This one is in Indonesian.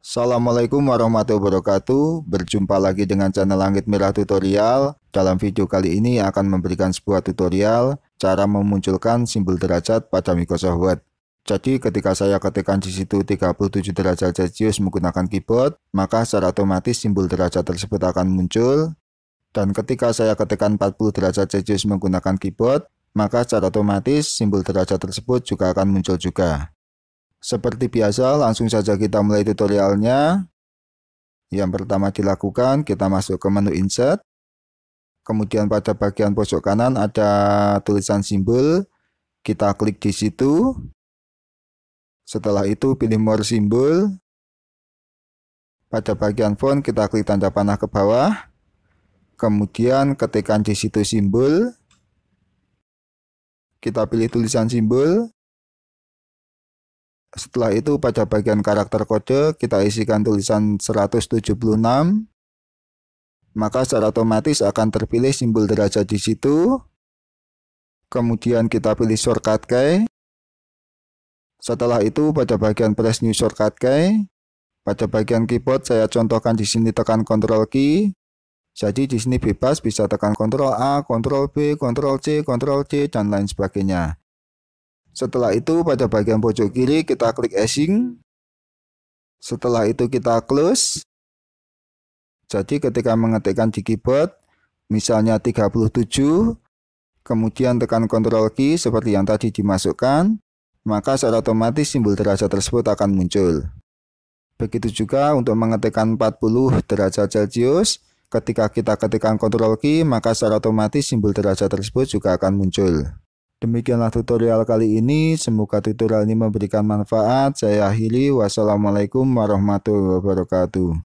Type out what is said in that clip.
Assalamualaikum warahmatullahi wabarakatuh. Berjumpa lagi dengan channel Langit Merah Tutorial. Dalam video kali ini akan memberikan sebuah tutorial cara memunculkan simbol derajat pada Microsoft Word. Jadi ketika saya ketikkan di situ 37 derajat Celcius menggunakan keyboard, maka secara otomatis simbol derajat tersebut akan muncul. Dan ketika saya ketikkan 40 derajat Celcius menggunakan keyboard, maka secara otomatis simbol derajat tersebut juga akan muncul juga. Seperti biasa, langsung saja kita mulai tutorialnya. Yang pertama dilakukan, kita masuk ke menu Insert. Kemudian pada bagian pojok kanan ada tulisan simbol. Kita klik di situ. Setelah itu pilih More Symbol. Pada bagian font kita klik tanda panah ke bawah. Kemudian ketikkan di situ simbol. Kita pilih tulisan simbol. Setelah itu pada bagian karakter kode kita isikan tulisan 176. Maka secara otomatis akan terpilih simbol derajat di situ. Kemudian kita pilih shortcut key. Setelah itu pada bagian press new shortcut key. Pada bagian keyboard saya contohkan di sini tekan Ctrl key. Jadi di sini bebas bisa tekan Ctrl A, Ctrl B, Ctrl C dan lain sebagainya. Setelah itu pada bagian pojok kiri kita klik Asing. Setelah itu kita close. Jadi ketika mengetikkan di keyboard, misalnya 37, kemudian tekan Ctrl key seperti yang tadi dimasukkan, maka secara otomatis simbol derajat tersebut akan muncul. Begitu juga untuk mengetikkan 40 derajat Celcius, ketika kita ketikkan Ctrl key, maka secara otomatis simbol derajat tersebut juga akan muncul. Demikianlah tutorial kali ini, semoga tutorial ini memberikan manfaat. Saya akhiri, wassalamualaikum warahmatullahi wabarakatuh.